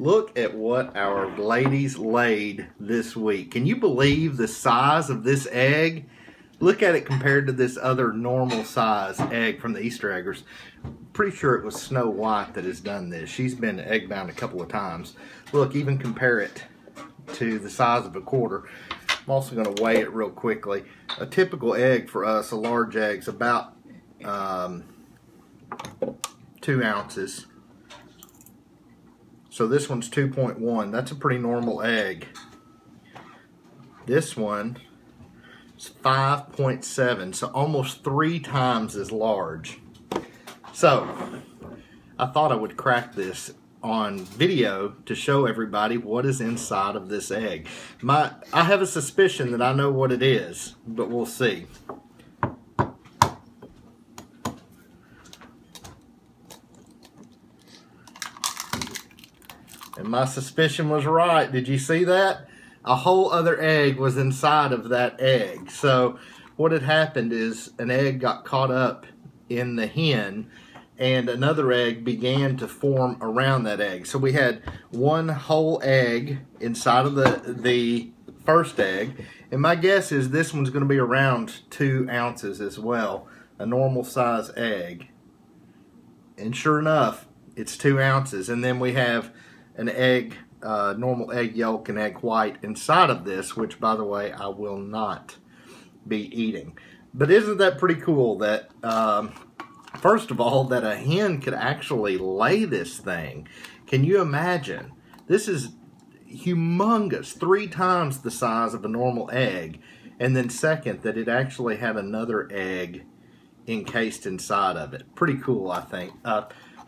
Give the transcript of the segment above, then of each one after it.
Look at what our ladies laid this week. Can you believe the size of this egg? Look at it compared to this other normal size egg from the Easter eggers. Pretty sure it was Snow White that has done this. She's been egg bound a couple of times. Look, even compare it to the size of a quarter. I'm also going to weigh it real quickly. A typical egg for us, a large egg, is about 2 ounces. So this one's 2.1. That's a pretty normal egg. This one is 5.7, so almost 3 times as large. So I thought I would crack this on video to show everybody what is inside of this egg. I have a suspicion that I know what it is, but we'll see. And my suspicion was right. Did you see that? A whole other egg was inside of that egg. So what had happened is an egg got caught up in the hen and another egg began to form around that egg. So we had one whole egg inside of the first egg. And my guess is this one's going to be around 2 ounces as well. A normal size egg. And sure enough, it's 2 ounces. And then we have an egg, normal egg yolk and egg white inside of this, which, by the way, I will not be eating. But isn't that pretty cool that, first of all, that a hen could actually lay this thing? Can you imagine? This is humongous, 3 times the size of a normal egg. And then second, that it actually had another egg encased inside of it. Pretty cool, I think.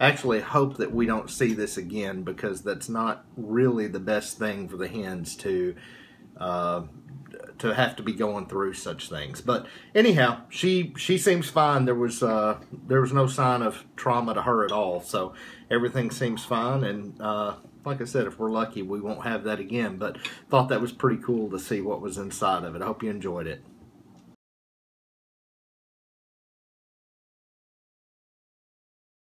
Actually hope that we don't see this again, because that's not really the best thing for the hens to have to be going through such things. But anyhow, she seems fine. There was no sign of trauma to her at all, so everything seems fine. And like I said, if we're lucky, we won't have that again. But thought that was pretty cool to see what was inside of it. I hope you enjoyed it.